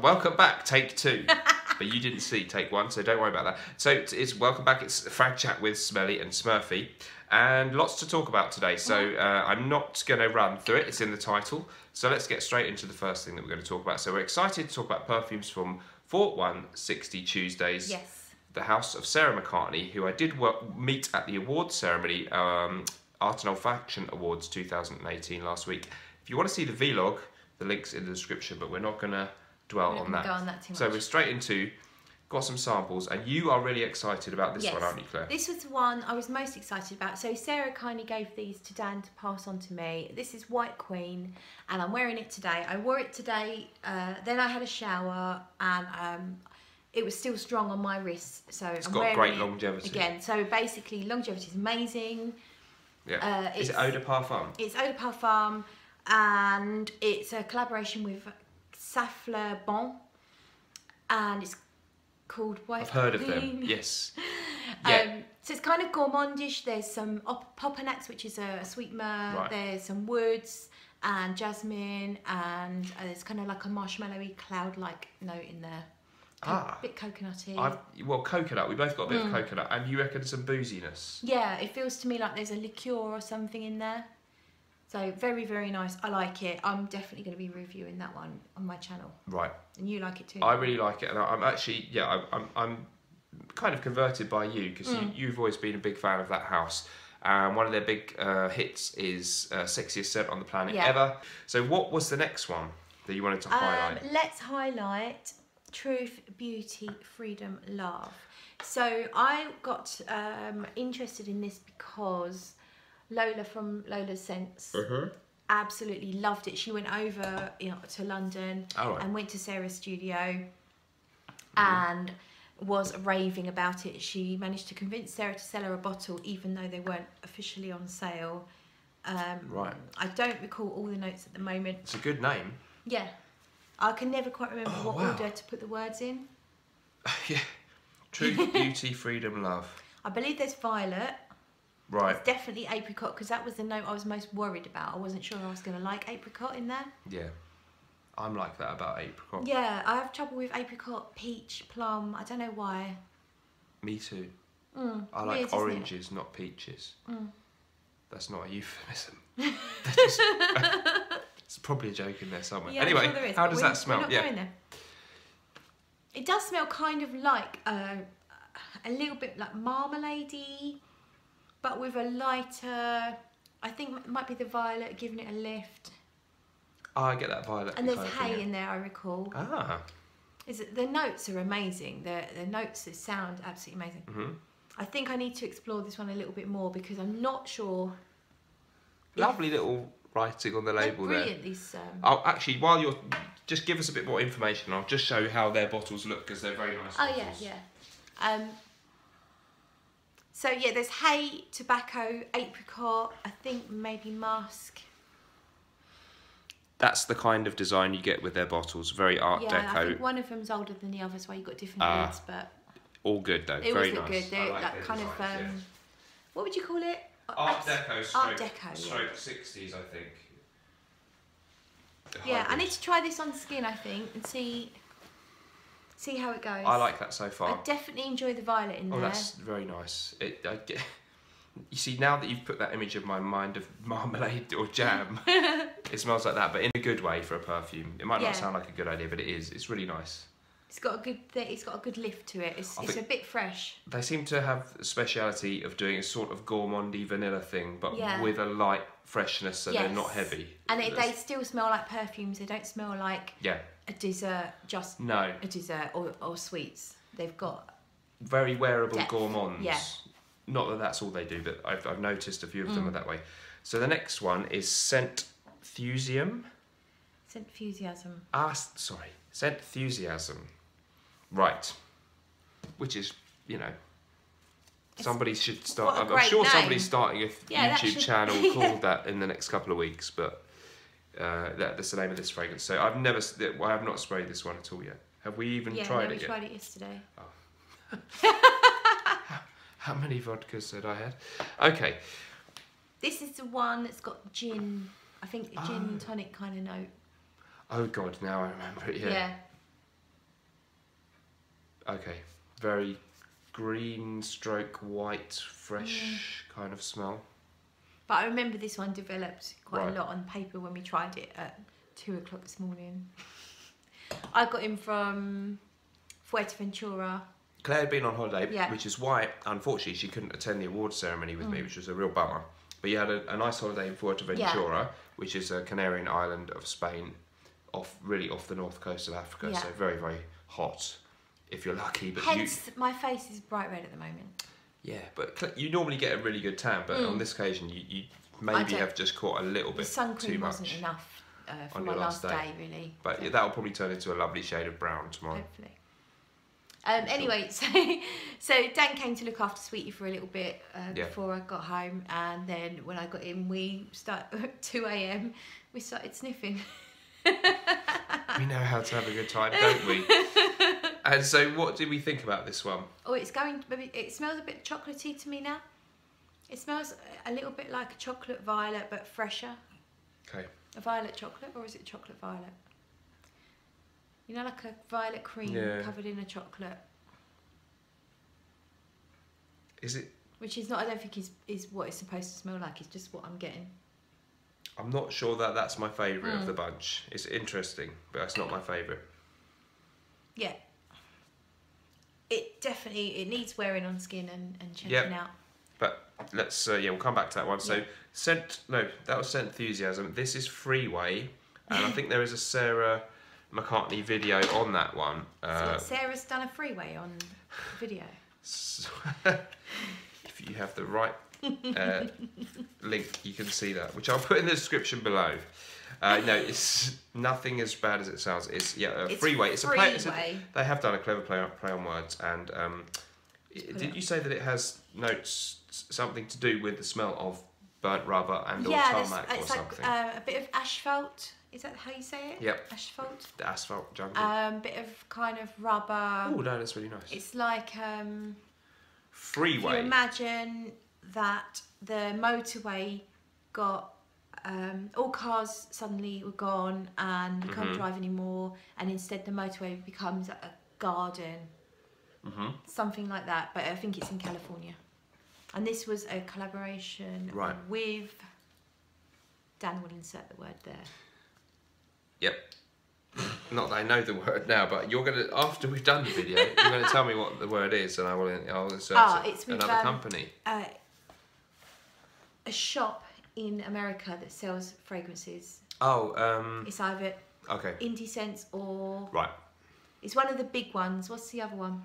Welcome back, take two. But you didn't see take one, so don't worry about that. So it's welcome back. It's Frag Chat with Smelly and Smurfy. And lots to talk about today, so I'm not going to run through it. It's in the title. So let's get straight into the first thing that we're going to talk about. So we're excited to talk about perfumes from 4160 Tuesdays. Yes. The house of Sarah McCartney, who I did meet at the awards ceremony, Art and Olfaction Awards 2018 last week. If you want to see the vlog, the link's in the description, but we're not going to dwell on that. Go on that too much. So we're straight into... Got some samples, and you are really excited about this one, aren't you, Claire? This was the one I was most excited about. So Sarah kindly gave these to Dan to pass on to me. This is White Queen, and I'm wearing it today. I wore it today, then I had a shower, and it was still strong on my wrist. So it's got great longevity. Again, so basically longevity is amazing. Yeah. Is it Eau de Parfum? It's Eau de Parfum, and it's a collaboration with Safleur bon, and it's called White Queen. I've heard of them, yes. So it's kind of gourmandish. There's some popanax, which is a sweet myrrh. Right. There's some woods and jasmine, and there's kind of like a marshmallowy cloud-like note in there. A bit coconutty. Well, coconut. We both got a bit of coconut. And you reckon some booziness? Yeah, it feels to me like there's a liqueur or something in there. So very, very nice. I like it. I'm definitely going to be reviewing that one on my channel. Right. And you like it too. I really like it, and I'm actually, yeah, I'm kind of converted by you, because you've always been a big fan of that house. And one of their big hits is Sexiest Scent on the Planet Ever. So what was the next one that you wanted to highlight? Let's highlight Truth, Beauty, Freedom, Love. So I got interested in this because Lola from Lola's Scents absolutely loved it. She went over to London and went to Sarah's studio and was raving about it. She managed to convince Sarah to sell her a bottle, even though they weren't officially on sale. I don't recall all the notes at the moment. It's a good name. Yeah. I can never quite remember what order to put the words in. Yeah. Truth, Beauty, Freedom, Love. I believe there's violet. Right. It's definitely apricot, because that was the note I was most worried about. I wasn't sure I was going to like apricot in there. Yeah. I'm like that about apricot. Yeah, I have trouble with apricot, peach, plum. I don't know why. Me too. I like oranges, not peaches. That's not a euphemism. It's probably a joke in there somewhere. Yeah, anyway, sure is, how does that smell? We're not going there. It does smell kind of like a little bit like marmalade-y, but with a lighter, I think it might be the violet giving it a lift. Oh, I get that violet. And there's hay in there, I recall. Ah. The notes are amazing. The notes, the sound, absolutely amazing. I think I need to explore this one a little bit more, because I'm not sure. Lovely little writing on the label there. Brilliantly so. Oh, actually, while you're, just give us a bit more information. I'll just show how their bottles look, because they're very nice bottles. Yeah. So yeah, there's hay, tobacco, apricot, I think maybe musk. That's the kind of design you get with their bottles, very art deco. I think one of them's older than the other, so you've got different heads, but... All good though, very nice. Good. They're like that kind designs, of, what would you call it? Art deco, stroke 60s, I think. Yeah, I need to try this on skin, I think, and see how it goes. I like that so far. I definitely enjoy the violet in there. Oh, that's very nice. You see, now that you've put that image in my mind of marmalade or jam, it smells like that, but in a good way for a perfume. It might not sound like a good idea, but it is. It's really nice. It's got a good, it's got a good lift to it. It's a bit fresh. They seem to have a speciality of doing a sort of gourmandy vanilla thing, but with a light freshness, so they're not heavy. And they still smell like perfumes. They don't smell like... a dessert, just a dessert or sweets. They've got very wearable gourmands. Yeah. Not that that's all they do, but I've noticed a few of them are that way. So the next one is Senthusiasm. Senthusiasm. Sorry, Senthusiasm. Right, which is somebody should start. I'm sure somebody's starting a YouTube channel called that in the next couple of weeks, but. That's the name of this fragrance. So I have not sprayed this one at all yet. Have we even tried it yet? Yeah, we tried it yesterday. Oh. How many vodkas had I had? Okay. This is the one that's got gin. I think gin and tonic kind of note. Oh God, now I remember it. Yeah. okay, very green stroke white, fresh kind of smell. But I remember this one developed quite a lot on paper when we tried it at 2 o'clock this morning. I got him from Fuerteventura. Claire had been on holiday, which is why, unfortunately, she couldn't attend the awards ceremony with me, which was a real bummer. But you had a nice holiday in Fuerteventura, which is a Canarian island of Spain, really off the north coast of Africa, so very, very hot, if you're lucky. But hence, my face is bright red at the moment. Yeah, but you normally get a really good tan, but on this occasion, you maybe have just caught a little bit too much. The sun cream wasn't enough for my last day, really. But yeah, that'll probably turn into a lovely shade of brown tomorrow. Hopefully. Anyway, so Dan came to look after Sweetie for a little bit before I got home, and then when I got in, we started at 2 a.m. We started sniffing. We know how to have a good time, don't we? And so, what do we think about this one? Oh, it's going. It smells a bit chocolatey to me now. It smells a little bit like a chocolate violet, but fresher. Okay. A violet chocolate, or is it chocolate violet? You know, like a violet cream covered in a chocolate. Is it? Which is not. I don't think is what it's supposed to smell like. It's just what I'm getting. I'm not sure that that's my favourite of the bunch. It's interesting, but it's not my favourite. Yeah. It definitely, it needs wearing on skin and checking out. But let's, we'll come back to that one. So, that was Senthusiasm. This is Freeway. And I think there is a Sarah McCartney video on that one. So Sarah's done a Freeway on video. So, if you have the right link, you can see that, which I'll put in the description below. No, it's nothing as bad as it sounds. It's Freeway. It's Freeway. They have done a clever play on words. And did you say that it has notes, something to do with the smell of burnt rubber and or tarmac or something? Yeah, it's like a bit of asphalt. Is that how you say it? Yep. Asphalt. The asphalt jungle. Bit of kind of rubber. Oh no, that's really nice. It's like Freeway. If you imagine that the motorway got. All cars suddenly were gone and you can't drive anymore, and instead the motorway becomes a garden, something like that, but I think it's in California. And this was a collaboration with, Dan will insert the word there. Yep. Not that I know the word now, but you're going to, after we've done the video, you're going to tell me what the word is and I'll insert it's with, another company. A shop in America that sells fragrances. Oh, it's either Indie Scents or it's one of the big ones. What's the other one?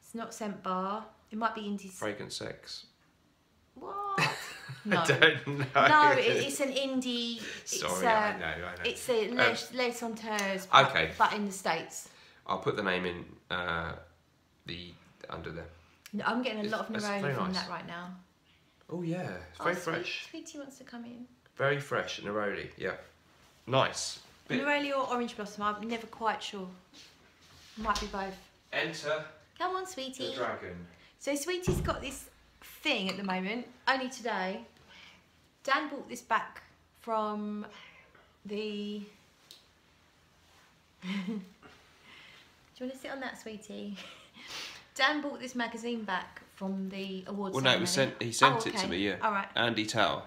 It's not Scent Bar. It might be Indie Fragrance Sex. What? No. I don't know. No, it's an indie. Sorry, I know. It's a Les Senteurs, but in the States. I'll put the name in under there. No, I'm getting a lot of neurone from that right now. Oh yeah, it's very fresh. Sweetie wants to come in. Very fresh, neroli, yeah. Nice. Neroli or orange blossom, I'm never quite sure. Might be both. Enter. Come on, Sweetie. The dragon. So Sweetie's got this thing at the moment, only today. Dan bought this back from the... Do you want to sit on that, Sweetie? Dan bought this magazine back from the awards ceremony. Well, no, he sent it to me, yeah. All right. Andy Tauer.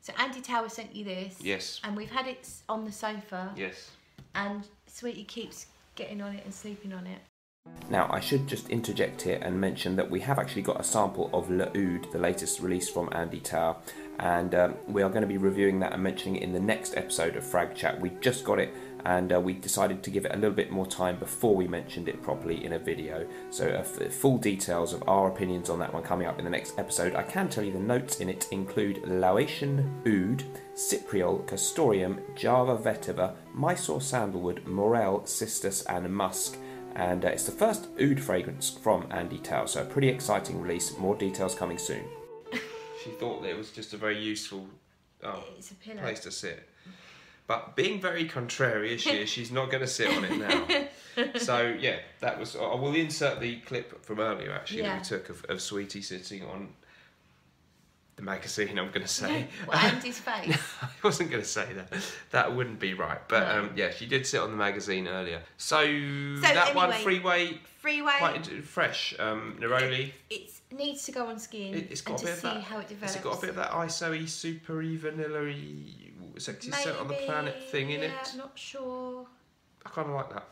So Andy Tauer sent you this. Yes. And we've had it on the sofa. Yes. And Sweetie keeps getting on it and sleeping on it. Now, I should just interject here and mention that we have actually got a sample of La Oud, the latest release from Andy Tauer, and we are going to be reviewing that and mentioning it in the next episode of Frag Chat. We just got it, and we decided to give it a little bit more time before we mentioned it properly in a video. So full details of our opinions on that one coming up in the next episode. I can tell you the notes in it include Laotian Oud, Cypriol, Castorium, Java Vetiver, Mysore Sandalwood, Morel, Cistus and Musk. And it's the first oud fragrance from Andy Tauer, so a pretty exciting release. More details coming soon. She thought that it was just a very useful place to sit. But being very contrary as she is, she's not going to sit on it now. So, yeah, that was... I will insert the clip from earlier, actually, that we took of Sweetie sitting on the magazine, I'm going to say. Well, Andy's face. I wasn't going to say that. That wouldn't be right. But no. Yeah, she did sit on the magazine earlier. So that anyway, one, Freeway. Quite fresh. Neroli. It needs to go on skin. It's got a bit of that. How it develops. It's got a bit of that ISO-y, super-y, vanilla-y, sexiest scent on the planet thing in it. Yeah, not sure. I kind of like that.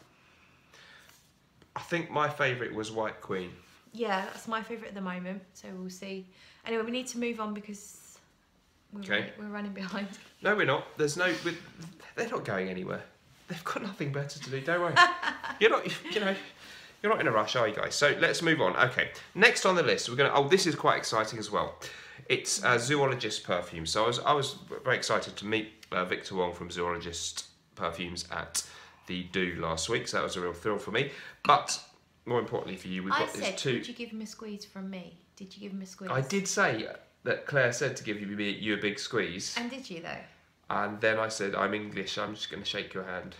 I think my favourite was White Queen. Yeah, that's my favourite at the moment, so we'll see. Anyway, we need to move on because we're running behind. No, we're not. They're not going anywhere. They've got nothing better to do, don't worry. You're not in a rush, are you guys? So let's move on. Okay, next on the list, we're going to... Oh, this is quite exciting as well. It's Zoologist Perfumes. So I was very excited to meet Victor Wong from Zoologist Perfumes at the Do last week, so that was a real thrill for me. But... more importantly for you, we've got these two... Did you give him a squeeze from me? Did you give him a squeeze? I did say that Claire said to give you a big squeeze. And did you, though? And then I said, I'm English, I'm just going to shake your hand.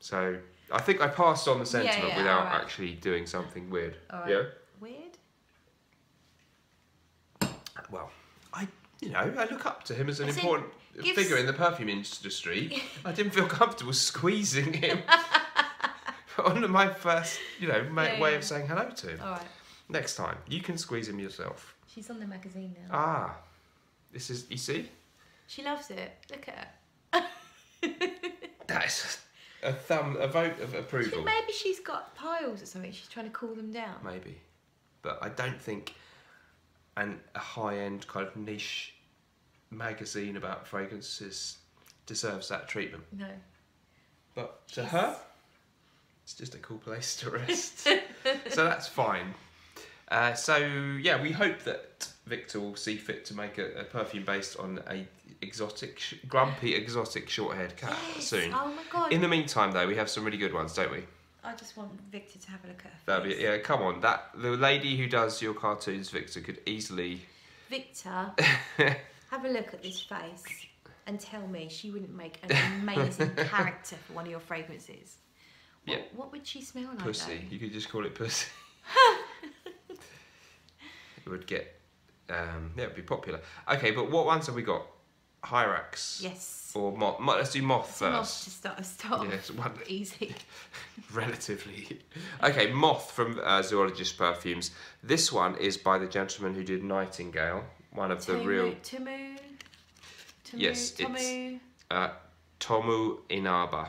So I think I passed on the sentiment without actually doing something weird. Right. Yeah? Weird? Well, I look up to him as an important figure in the perfume industry. I didn't feel comfortable squeezing him. On my first, way of saying hello to him. All right. Next time, you can squeeze him yourself. She's on the magazine now. Ah, this is, you see? She loves it. Look at her. That is a vote of approval. Maybe she's got piles or something. She's trying to cool them down. Maybe. But I don't think a high-end kind of niche magazine about fragrances deserves that treatment. No. But to her... it's just a cool place to rest. So that's fine. So we hope that Victor will see fit to make a perfume based on a grumpy exotic short-haired cat soon. Oh my God. In the meantime, though, we have some really good ones, don't we? I just want Victor to have a look at her. That'd be, yeah, come on. The lady who does your cartoons, Victor, could easily... Victor, have a look at this face and tell me she wouldn't make an amazing character for one of your fragrances. Yeah. What would she smell like? Pussy. Though? You could just call it pussy. It would get... it would be popular. Okay, but what ones have we got? Hyrax. Yes. Or Moth. Let's do Moth first. Moth to start. Yeah, it's one easy. Relatively. Okay, Moth from Zoologist Perfumes. This one is by the gentleman who did Nightingale. One of the real... Tomu. Tomu Inaba.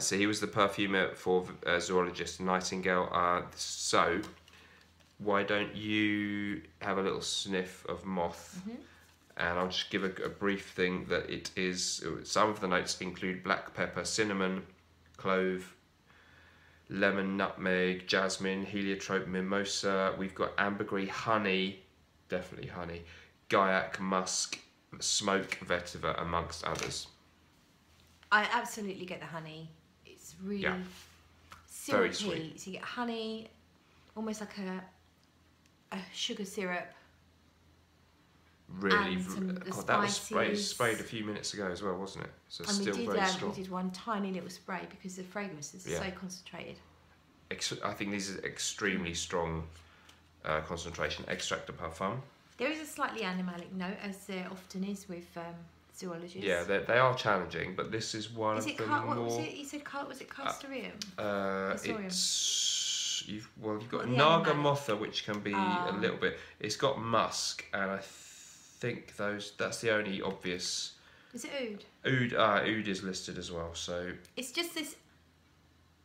So he was the perfumer for Zoologist Nightingale. So why don't you have a little sniff of Moth? Mm-hmm. And I'll just give a brief thing that it is. Some of the notes include black pepper, cinnamon, clove, lemon, nutmeg, jasmine, heliotrope, mimosa. We've got ambergris, honey, definitely honey, Gaiac, musk, smoke, vetiver, amongst others. I absolutely get the honey. It's really syrupy. Very sweet. So you get honey, almost like a sugar syrup. Really, and that was sprayed a few minutes ago as well, wasn't it? So it's still very strong. We did one tiny little spray because the fragrance is so concentrated. I think this is extremely strong concentration. Extract de parfum. There is a slightly animalic note, as there often is with. Zoologists. Yeah, they are challenging, but this is one of the more... You said, was it Castorium? You've got Nagamotha, which can be a little bit... It's got musk, and I think that's the only obvious... Is it oud? Oud is listed as well, so... It's just this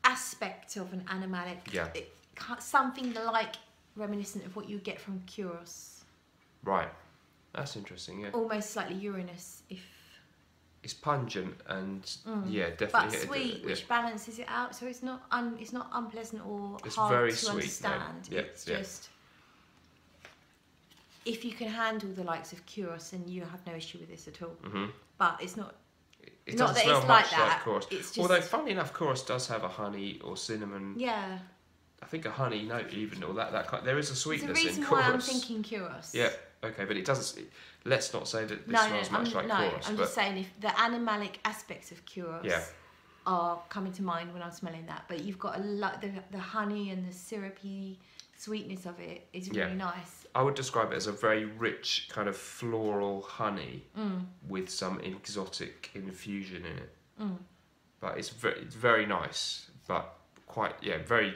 aspect of an animalic... Yeah. Something like reminiscent of what you get from Kuros. Right. That's interesting, yeah. Almost slightly Uranus, if... It's pungent and, yeah, definitely... But sweet, which balances it out, so it's not unpleasant or hard to understand. Yeah, it's just... If you can handle the likes of Kuros, then you have no issue with this at all. Mm-hmm. But it's not... It doesn't smell much like Kuros. Just... Although, funnily enough, Kuros does have a honey or cinnamon... Yeah. I think a honey note even, or that kind... There is a sweetness in Kuros. There's a reason why I'm thinking Kuros. Yeah. Okay, but it doesn't... Let's not say that this smells much like Kuros. No, I'm just saying if the animalic aspects of Kuros are coming to mind when I'm smelling that. But you've got a lot... The honey and the syrupy sweetness of it is really nice. I would describe it as a very rich kind of floral honey with some exotic infusion in it. But it's very nice, but quite, yeah, very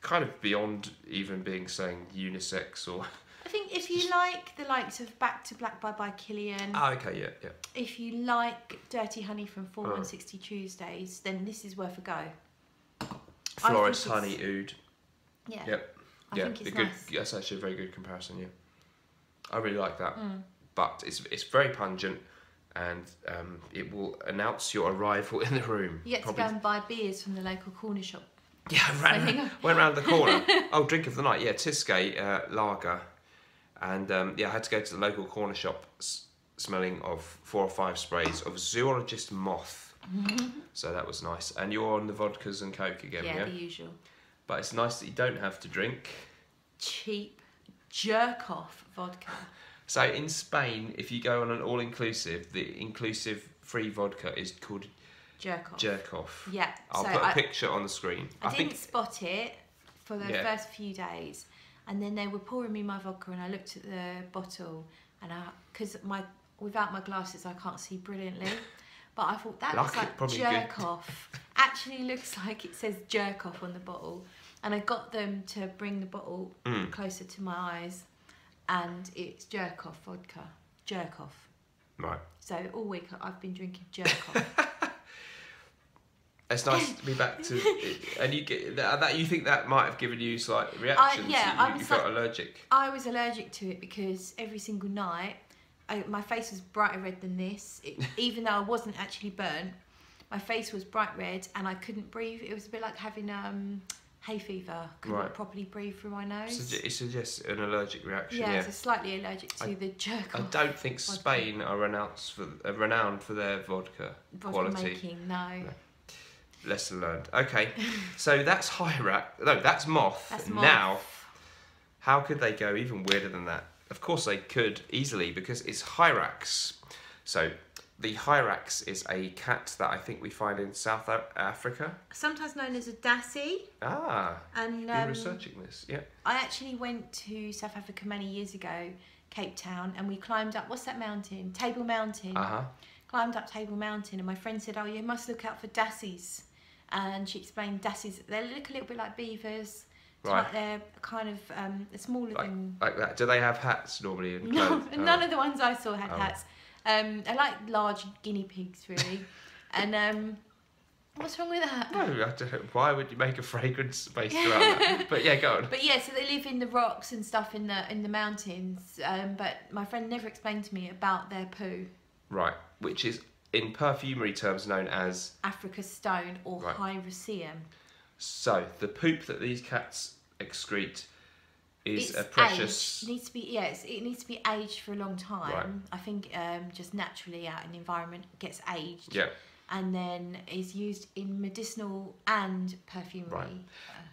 kind of beyond even being saying unisex or. I think if you like the likes of Back to Black by Killian. Oh, okay, yeah, yeah. If you like Dirty Honey from 4160 Tuesdays, then this is worth a go. Florist Honey Oud. Yeah. Yep. I think it's good, nice. That's actually a very good comparison, yeah. I really like that. But it's very pungent and it will announce your arrival in the room. You get to go and buy beers from the local corner shop. Yeah, went round the corner. Oh, drink of the night, yeah, Tiske Lager. And yeah, I had to go to the local corner shop smelling of 4 or 5 sprays of Zoologist Moth. So that was nice. And you're on the vodkas and coke again, yeah? Yeah, the usual. But it's nice that you don't have to drink cheap jerk off vodka. So in Spain, if you go on an all-inclusive, the inclusive free vodka is called Jerk Off. Jerk Off. Yeah. I'll put a picture on the screen. I didn't spot it for the first few days, and then they were pouring me my vodka, and I looked at the bottle, and without my glasses I can't see brilliantly. But I thought, that looks like Jerk Off. Actually looks like it says Jerk Off on the bottle. And I got them to bring the bottle closer to my eyes. And it's Jerk Off vodka. Jerk Off. Right. So all week I've been drinking Jerk Off. It's nice to be back to... And you think that might have given you slight reactions? You felt allergic. I was allergic to it because every single night... my face was brighter red than this, even though I wasn't actually burnt. My face was bright red and I couldn't breathe. It was a bit like having hay fever. Couldn't properly breathe through my nose. So it suggests an allergic reaction. Yeah, so slightly allergic to the jerk. I don't think vodka. Spain are renowned for their vodka quality. Making, no. Lesson learned. Okay, so that's Hyrax. No, that's Moth. That's Moth. Now, how could they go even weirder than that? Of course they could easily, because it's Hyrax. So the Hyrax is a cat that I think we find in South Africa. Sometimes known as a dassie. Ah, and you're researching this, yeah. I actually went to South Africa many years ago, Cape Town, and we climbed up, what's that mountain? Table Mountain. Climbed up Table Mountain, and my friend said, oh, you must look out for dassies. And she explained dassies, they look a little bit like beavers. Right. They're kind of smaller than... Like that. Do they have hats normally? And clothes? No, none of the ones I saw had hats. They're like large guinea pigs, really. And what's wrong with that? No, I don't know. Why would you make a fragrance based around that? But yeah, go on. But yeah, so they live in the rocks and stuff in the mountains. But my friend never explained to me about their poo. Right, which is in perfumery terms known as... Africa's Stone or Hyraceum. So the poop that these cats excrete is a precious. Aged. Needs to be it needs to be aged for a long time. Right. I think just naturally out in the environment gets aged. Yeah. And then is used in medicinal and perfumery. Right.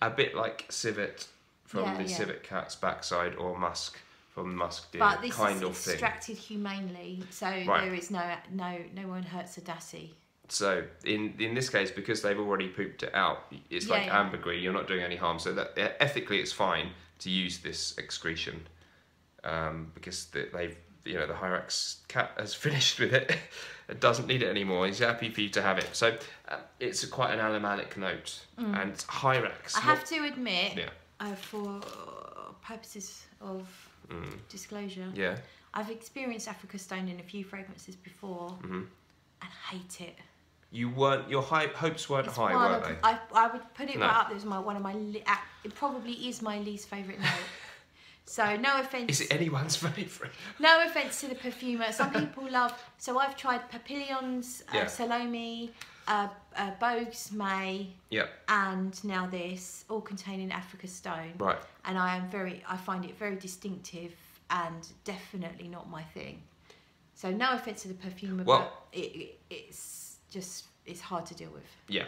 A bit like civet from the civet cat's backside, or musk from the musk deer. But this kind of thing. Extracted humanely, so there is no one hurts a dassie. So in this case, because they've already pooped it out, it's like ambergris. You're not doing any harm. So that ethically, it's fine to use this excretion because they've the Hyrax cat has finished with it. It doesn't need it anymore. He's happy for you to have it. So it's quite an aromatic note and Hyrax. I have to admit, for purposes of disclosure, I've experienced Africa Stone in a few fragrances before and hate it. You weren't, your hopes weren't high, were they? I would put it right up there as it probably is my least favourite note. So no offence. Is it anyone's favourite? No offence to the perfumer. Some people love, so I've tried Papillons, Salome, Bogues May, and now this, all containing Africa Stone. Right. And I find it very distinctive and definitely not my thing. So no offence to the perfumer, but it's... just, it's hard to deal with. Yeah.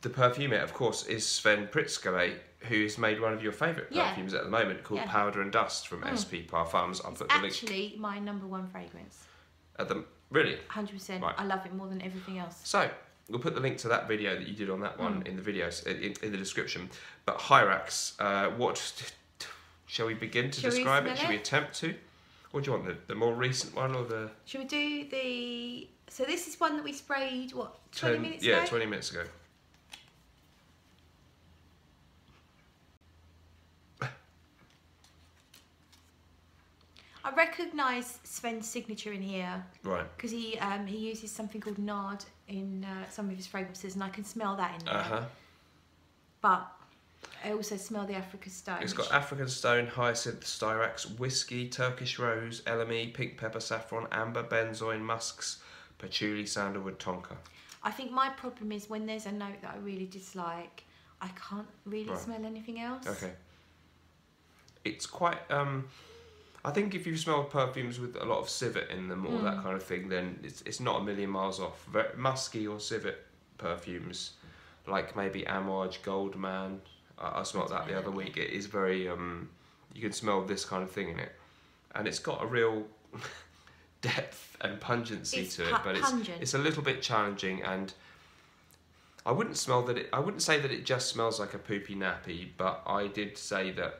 The perfumer, of course, is Sven Pritzker, who's made one of your favourite perfumes at the moment, called Powder and Dust from SP Parfums. I'll put the link. Actually, my #1 fragrance. Really? 100%. Right. I love it more than everything else. So, we'll put the link to that video that you did on that one in the description. But Hyrax, what Shall we begin to describe it? Should we attempt to? What do you want, the more recent one or the... Should we do the... So this is one that we sprayed, what, 20 minutes ago? Yeah, 20 minutes ago. I recognise Sven's signature in here. Right. Because he uses something called nard in some of his fragrances, and I can smell that in there. Uh-huh. But I also smell the African Stone. It's got African Stone, Hyacinth, Styrax, Whiskey, Turkish Rose, LME, Pink Pepper, Saffron, Amber, Benzoin, Musks, Patchouli, Sandalwood, Tonka. I think my problem is when there's a note that I really dislike, I can't really smell anything else. Okay. It's quite... I think if you smell perfumes with a lot of civet in them or that kind of thing, then it's not a million miles off. Very musky or civet perfumes, like maybe Amouage, Goldman. I smelled that the other week. It is very, you can smell this kind of thing in it. And it's got a real depth and pungency to it, but it's a little bit challenging, and I wouldn't smell that I wouldn't say that it just smells like a poopy nappy, but I did say that.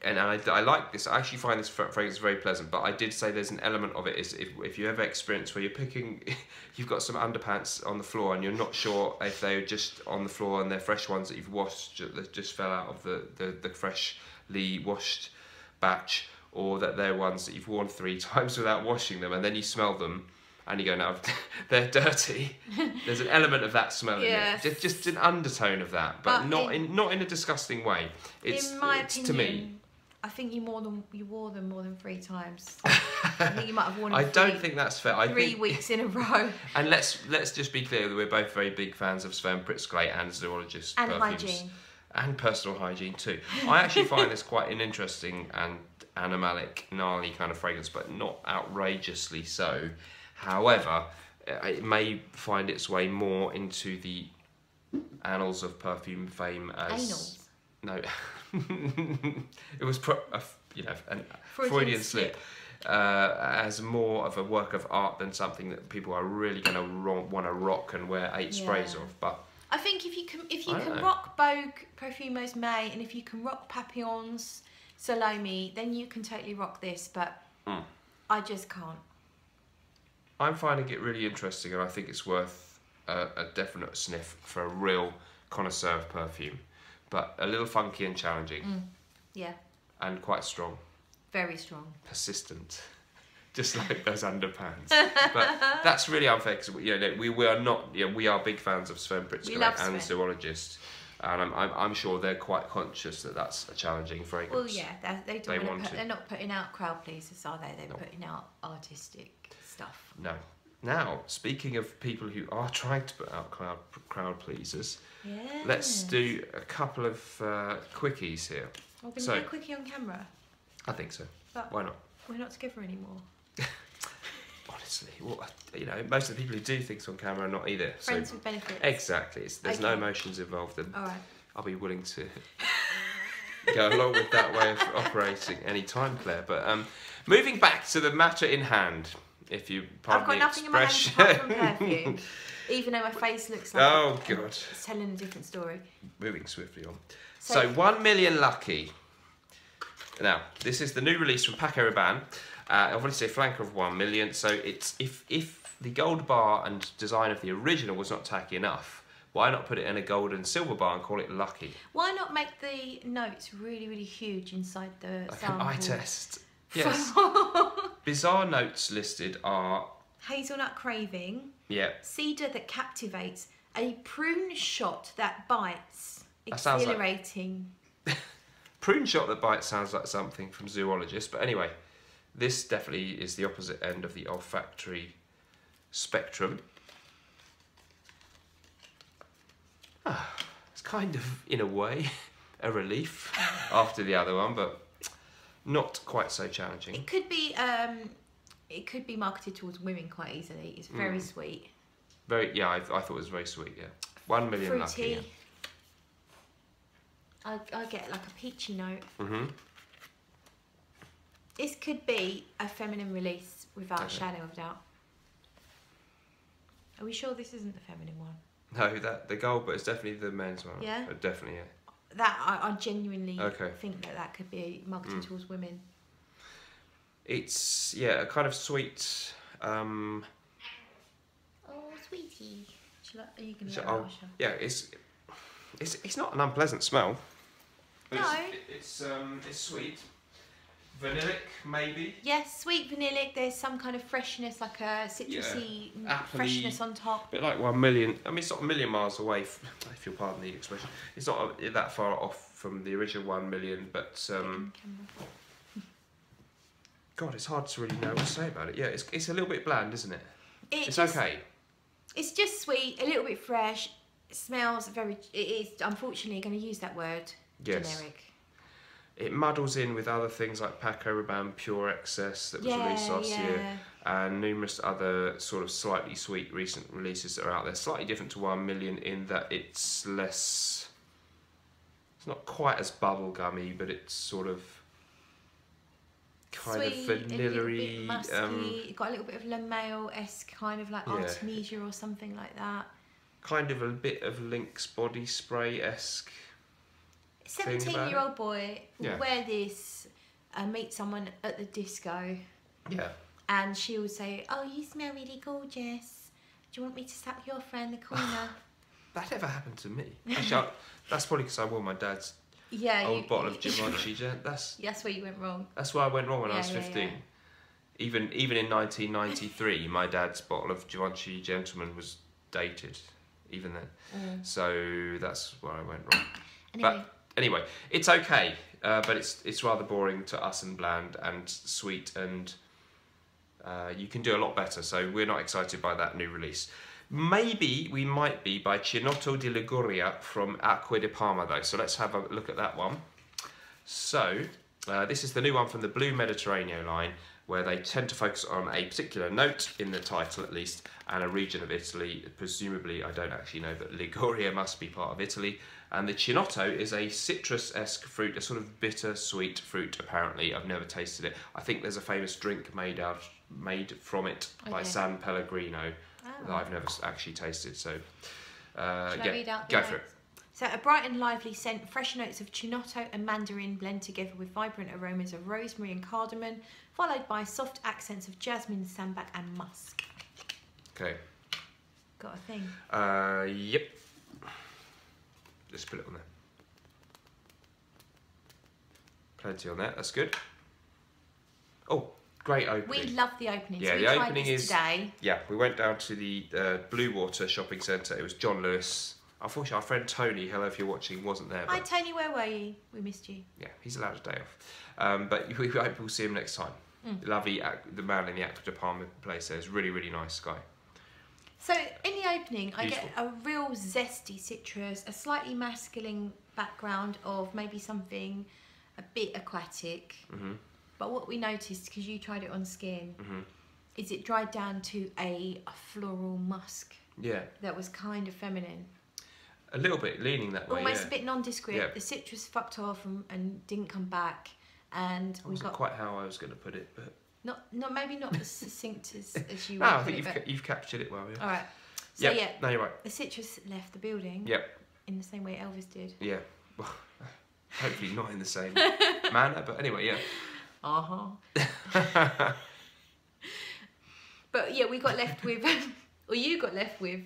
And I like this. I actually find this fragrance very pleasant, but I did say there's an element of it is if you ever experience where you're picking, you've got some underpants on the floor and you're not sure if they're just on the floor and they're fresh ones that you've washed that just fell out of the freshly washed batch, or that they're ones that you've worn 3 times without washing them, and then you smell them and you go, no, they're dirty. There's an element of that smell in it, just an undertone of that, but not in a disgusting way. It's, in my opinion, to me. I think you wore them more than 3 times. I think you might have worn them. I don't think that's fair. Three weeks in a row. And let's just be clear that we're both very big fans of Sven Pritzker and Zoologist and perfumes. Hygiene. And personal hygiene too. I actually find this quite an interesting and animalic, gnarly kind of fragrance, but not outrageously so. However, it may find its way more into the annals of perfume fame as... Anals? No. It was Freudian slip as more of a work of art than something that people are really going to want to rock and wear 8 sprays of. But I think if you can rock Bogue, Perfumos May, and if you can rock Papillon's Salome, then you can totally rock this. But I just can't. I'm finding it really interesting, and I think it's worth a definite sniff for a real connoisseur of perfume. But a little funky and challenging. Yeah. And quite strong. Very strong. Persistent. Just like those underpants. But that's really unfair, because you know, we are not, you know, we are big fans of Sven Pritzker and Zoologist. And I'm sure they're quite conscious that that's a challenging fragrance. Well, yeah, they're not putting out crowd pleasers, are they? They're putting out artistic stuff. No. Now, speaking of people who are trying to put out crowd pleasers, let's do a couple of quickies here. We're going to do a quickie on camera? I think so. But why not? We're not together anymore. Honestly, well, you know, most of the people who do things on camera are not either. Friends with benefits. Exactly. There's no emotions involved. And all right. I'll be willing to go along with that way of operating any time, Claire. But moving back to the matter in hand... If you pardon the expression. I've got nothing in my hand apart from perfume, even though my face looks like it's telling a different story. Moving swiftly on. So 1 Million Lucky. Now, this is the new release from Paco Rabanne. Obviously a flanker of 1 Million, so it's if the gold bar and design of the original was not tacky enough, why not put it in a gold and silver bar and call it Lucky? Why not make the notes really, really huge inside the like sound an eye test. Yes. Bizarre notes listed are... hazelnut craving. Yeah. Cedar that captivates. A prune shot that bites. Exhilarating. That like... Prune shot that bites sounds like something from Zoologist. But anyway, this definitely is the opposite end of the olfactory spectrum. Ah, it's kind of, in a way, a relief after the other one, but... not quite so challenging. It could be marketed towards women quite easily. It's very sweet. Very, yeah. I thought it was very sweet. Yeah, 1 Million Fruity. Lucky. Yeah. I get like a peachy note. This could be a feminine release without a shadow of doubt. Are we sure this isn't the feminine one? No, the gold, but it's definitely the men's one. Yeah, definitely. Yeah. that I genuinely think that that could be marketed towards women. It's, yeah, a kind of sweet... Oh, sweetie. Are you going to yeah, it's not an unpleasant smell. No. It's sweet. Vanillic, maybe? Yes, sweet vanillic. There's some kind of freshness, like a citrusy freshness on top. A bit like 1 million. I mean, it's not 1 million miles away, if you'll pardon the expression. It's not that far off from the original 1 million, but... God, it's hard to really know what to say about it. Yeah, it's a little bit bland, isn't it? It's okay. It's just sweet, a little bit fresh. It smells very... It is, unfortunately, going to use that word, generic. It muddles in with other things like Paco Rabanne Pure Excess that was released last year, and numerous other sort of slightly sweet recent releases that are out there. Slightly different to 1 million in that it's less... It's not quite as bubblegummy, but it's sort of kind of vanilla-y. Musky. It got a little bit of Le Male-esque, kind of like Artemisia or something like that. Kind of a bit of Lynx body spray-esque. 17-year-old boy will wear this and meet someone at the disco. Yeah. And she will say, "Oh, you smell really gorgeous. Do you want me to slap your friend the corner?" That never happened to me. Actually, that's probably because I wore my dad's old bottle of Givenchy Gentleman. That's where you went wrong. That's where I went wrong when I was 15. Yeah. Even in 1993, my dad's bottle of Givenchy Gentleman was dated, even then. So that's where I went wrong. Anyway. Anyway, it's okay, but it's rather boring to us and bland and sweet, and you can do a lot better, so we're not excited by that new release. Maybe we might be by Chinotto di Liguria from Acqua di Parma, though, so let's have a look at that one. So, this is the new one from the Blue Mediterranean line, where they tend to focus on a particular note, in the title at least, and a region of Italy. Presumably, I don't actually know, but Liguria must be part of Italy. And the Chinotto is a citrus-esque fruit, a sort of bitter-sweet fruit, apparently. I've never tasted it. I think there's a famous drink made from it by San Pellegrino that I've never actually tasted, so go for it. So, a bright and lively scent, fresh notes of Chinotto and mandarin blend together with vibrant aromas of rosemary and cardamom, followed by soft accents of jasmine, sambac and musk. Okay. Got a thing? Yep. Just put it on there. Plenty on that, that's good. Oh, great opening. We love the opening. Yeah, so the opening is... Today. Yeah, we went down to the Blue Water shopping centre. It was John Lewis. Unfortunately, our friend Tony, hello if you're watching, wasn't there. Hi Tony, where were you? We missed you. Yeah, he's allowed a day off. But we hope we'll see him next time. Lovely, the man in the Acqua di Parma place there is really, really nice guy. So, in the opening, I get a real zesty citrus, a slightly masculine background of maybe something a bit aquatic. But what we noticed, because you tried it on skin, is it dried down to a floral musk that was kind of feminine. A little bit, leaning that way. Almost a bit nondescript. Yeah. The citrus fucked off and didn't come back. And that wasn't quite how I was going to put it, but... Not maybe not as succinct as you. No, I think you've captured it well. Yeah. All right. So no, you're right. The citrus left the building. In the same way Elvis did. Yeah. Well, hopefully not in the same manner, but anyway, But yeah, we got left with, or you got left with,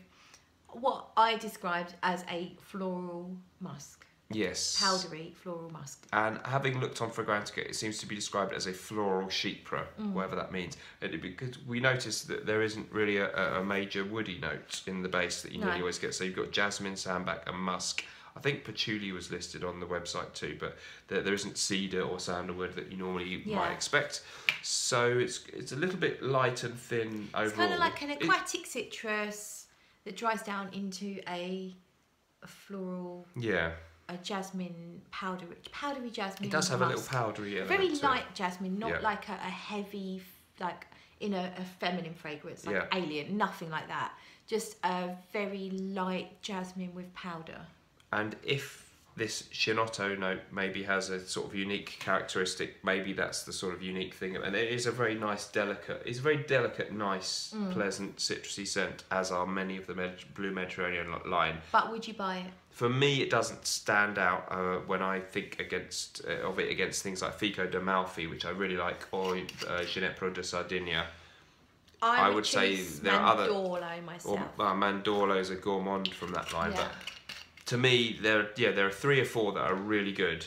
what I described as a floral musk. Yes. Powdery floral musk. And having looked on Fragrantica, it seems to be described as a floral chypre, whatever that means. Because we noticed that there isn't really a major woody note in the base that you nearly always get. So you've got jasmine, sambac and musk. I think patchouli was listed on the website too, but there isn't cedar or sandalwood that you normally might expect. So it's a little bit light and thin overall. It's kind of like an aquatic citrus that dries down into a floral... Yeah. A jasmine powdery jasmine. It does have a little powdery element. Very light jasmine, not like a heavy, like in a feminine fragrance, like Alien, nothing like that. Just a very light jasmine with powder. And if this Shinotto note maybe has a sort of unique characteristic. Maybe that's the sort of unique thing. And it is a very nice, delicate, it's a very delicate, nice, pleasant, citrusy scent, as are many of the Blue Mediterranean line. But would you buy it? For me, it doesn't stand out when I think against of it against things like Fico d'Amalfi, which I really like, or Ginepro de Sardinia. I would say there are other... Mandolo myself. Or, Mandolo's a gourmand from that line, yeah. But to me, there are three or four that are really good,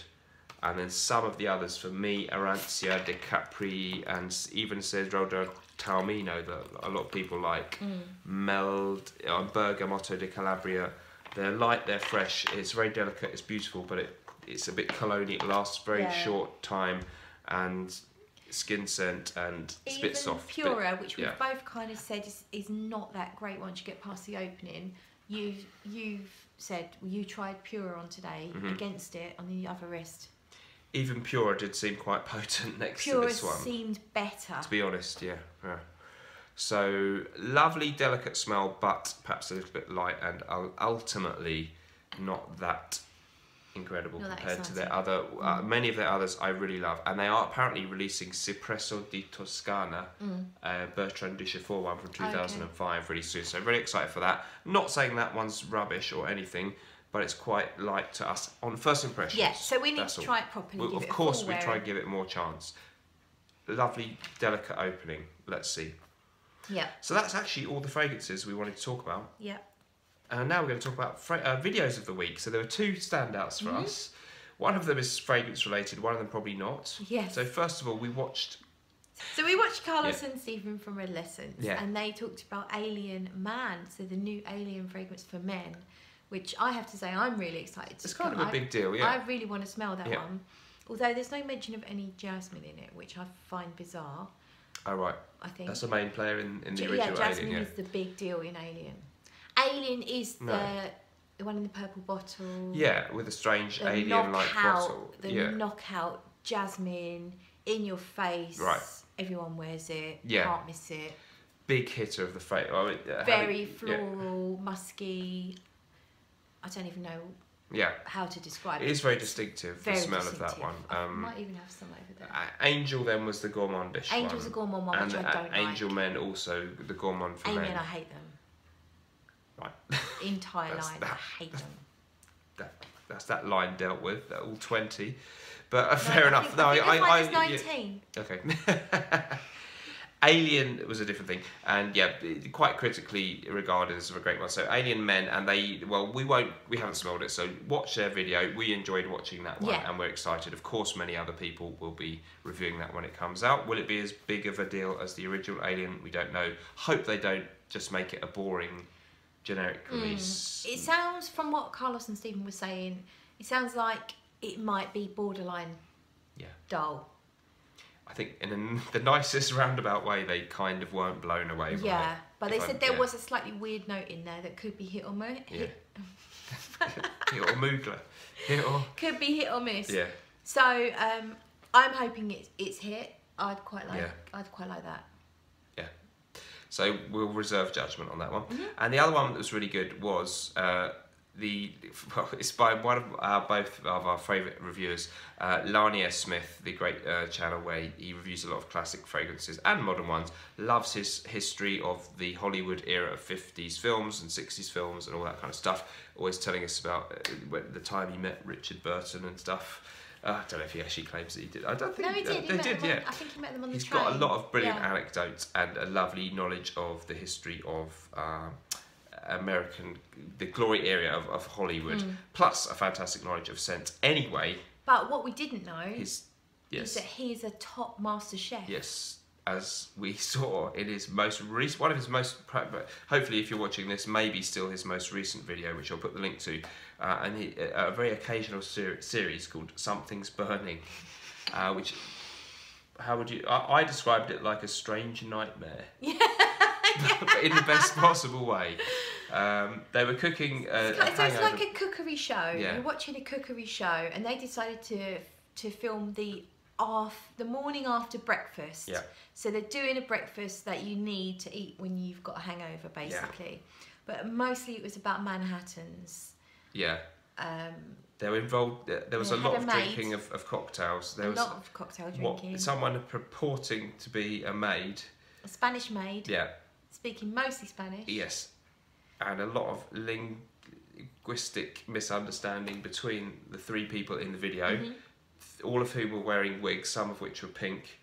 and then some of the others for me, Arancia de Capri and even Cedro de Taormino that a lot of people like, Meld, Bergamotto de Calabria. They're light, they're fresh, it's very delicate, it's beautiful, but it's a bit cologne-y, it lasts very short time, and skin scent, and it's even a bit soft. Pura, which we've both kind of said is not that great once you get past the opening. You've said you tried Pura on today against it on the other wrist. Even Pura did seem quite potent next to this one. Pura seemed better. To be honest, yeah. So lovely, delicate smell, but perhaps a little bit light, and ultimately not that incredible compared to their other many of their others I really love, and they are apparently releasing Cipresso di Toscana, Bertrand Duchefort one from 2005 really soon, so really excited for that. Not saying that one's rubbish or anything, but it's quite light to us on first impressions. Yeah, so we need to try it properly. Of course we try and give it more chance. Lovely, delicate opening. Let's see. Yeah, so that's actually all the fragrances we wanted to talk about. Yeah. And now we're going to talk about videos of the week. So there were two standouts for us. One of them is fragrance related, one of them probably not. Yes. So first of all, we watched... So we watched Carlos and Stephen from Red Lessons, and they talked about Alien Man, so the new Alien fragrance for men, which I have to say I'm really excited to smell. It's kind of a big deal, yeah. I really want to smell that one. Although there's no mention of any jasmine in it, which I find bizarre. Oh, right. I think. That's the main player in the original Alien. Jasmine is the big deal in Alien. Alien is the one in the purple bottle. Yeah, with a strange alien-like bottle. The knockout jasmine in your face. Right. Everyone wears it. Yeah. Can't miss it. Big hitter of the fate. I mean, very floral, musky. I don't even know. Yeah. How to describe it? It is very distinctive. Very the smell distinctive. Of that one. I might even have some over there. Angel then was the gourmandish one. Angel's a gourmand one, which I don't like. Angel men also the gourmand for men. I hate them. Right. Entire line. I hate them. That's that line dealt with. All 20, but fair enough. No, I think mine is 19. Yeah. Okay. Alien was a different thing, and yeah, quite critically regarded as a great one. So Alien Men, and they, well, we haven't smelled it, so watch their video. We enjoyed watching that one, and we're excited. Of course, many other people will be reviewing that when it comes out. Will it be as big of a deal as the original Alien? We don't know. Hope they don't just make it a boring, generic release. It sounds, from what Carlos and Stephen were saying, it sounds like it might be borderline dull. I think in the nicest roundabout way, they kind of weren't blown away by it. But they said there was a slightly weird note in there that could be hit or miss. Yeah. Hit or moogler. Hit or... Could be hit or miss. Yeah. So I'm hoping it's hit. I'd quite like. Yeah. I'd quite like that. Yeah. So we'll reserve judgment on that one. And the other one that was really good was it's by one of both of our favourite reviewers, Lania Smith, the great channel where he reviews a lot of classic fragrances and modern ones, loves his history of the Hollywood era of 50s films and 60s films and all that kind of stuff, always telling us about the time he met Richard Burton and stuff. I don't know if he actually claims that he did. I don't think he did, I think he met them on the train. He's got a lot of brilliant anecdotes and a lovely knowledge of the history of... the glory area of Hollywood, plus a fantastic knowledge of scent anyway. But what we didn't know is that he is a top master chef. Yes, as we saw in his most recent, one of his most, hopefully if you're watching this, maybe still his most recent video, which I'll put the link to, and a very occasional series called Something's Burning, which, how would you, I described it like a strange nightmare. Yeah. But in the best possible way. They were cooking it's like a cookery show. Yeah. You're watching a cookery show, and they decided to film the morning after breakfast. Yeah. So they're doing a breakfast that you need to eat when you've got a hangover, basically. Yeah. But mostly it was about Manhattans. Yeah. They're involved. There was a lot of drinking of cocktails. There was a lot of cocktail drinking. Someone purporting to be a maid, a Spanish maid. Yeah. Speaking mostly Spanish. Yes, and a lot of linguistic misunderstanding between the three people in the video, mm-hmm. all of whom were wearing wigs, some of which were pink,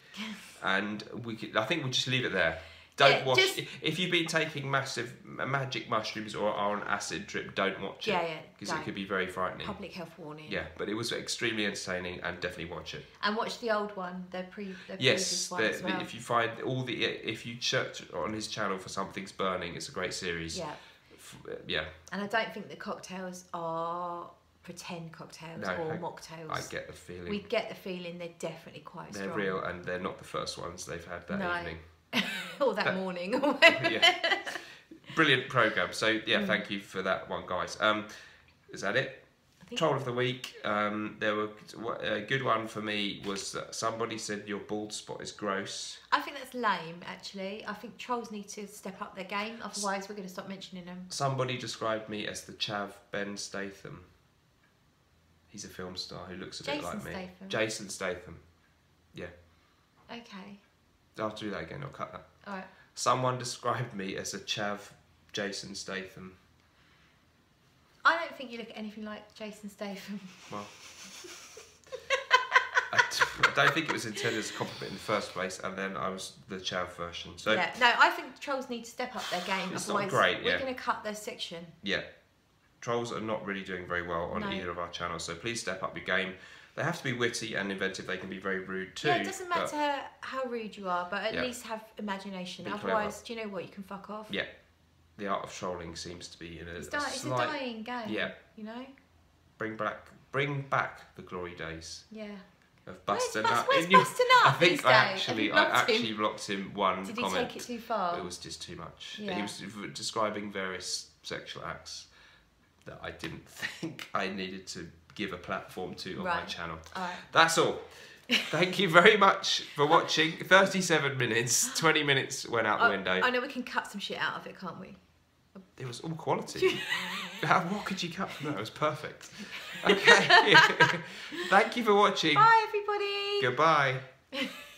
and we could, I think we'll just leave it there. Don't watch. If you've been taking massive magic mushrooms or are on acid trip, don't watch it. Yeah, because it could be very frightening. Public health warning. Yeah, but it was extremely entertaining, and definitely watch it. And watch the old one, the previous one as well. If you find all the, if you search on his channel for Something's Burning, it's a great series. Yeah. Yeah. And I don't think the cocktails are pretend cocktails or mocktails. I get the feeling. We get the feeling they're definitely quite strong. They're real, and they're not the first ones they've had that evening. Or that morning. Yeah. Brilliant programme. So yeah, thank you for that one, guys. Is that it? Troll of the week. There were a good one for me was that somebody said your bald spot is gross. I think that's lame, actually. I think trolls need to step up their game, otherwise we're going to stop mentioning them. Somebody described me as the Chav Ben Statham. He's a film star who looks a bit like me. Jason Statham. Yeah. Okay. I'll do that again, I'll cut that. Alright. Someone described me as a Chav Jason Statham. I don't think you look anything like Jason Statham. Well, I don't think it was intended as a compliment in the first place, and then I was the Chav version. So yeah, no, I think trolls need to step up their game. It's not great, yeah. We're going to cut their section. Yeah. Trolls are not really doing very well on either of our channels, so please step up your game. They have to be witty and inventive. They can be very rude too. Yeah, it doesn't matter how rude you are, but at least have imagination. Otherwise, do you know what? You can fuck off. Yeah. The art of trolling seems to be in a it's a dying game. Yeah. You know? Bring back the glory days. Yeah. Of Buster Nut. Where's Buster Nut? I think I actually blocked him one comment. Did he take it too far? It was just too much. Yeah. He was describing various sexual acts that I didn't think I needed to give a platform to on my channel. Right. That's all. Thank you very much for watching. 37 minutes, 20 minutes went out the window. I know we can cut some shit out of it, can't we? It was all quality. What could you cut from that? It was perfect. Okay. Thank you for watching. Bye, everybody. Goodbye.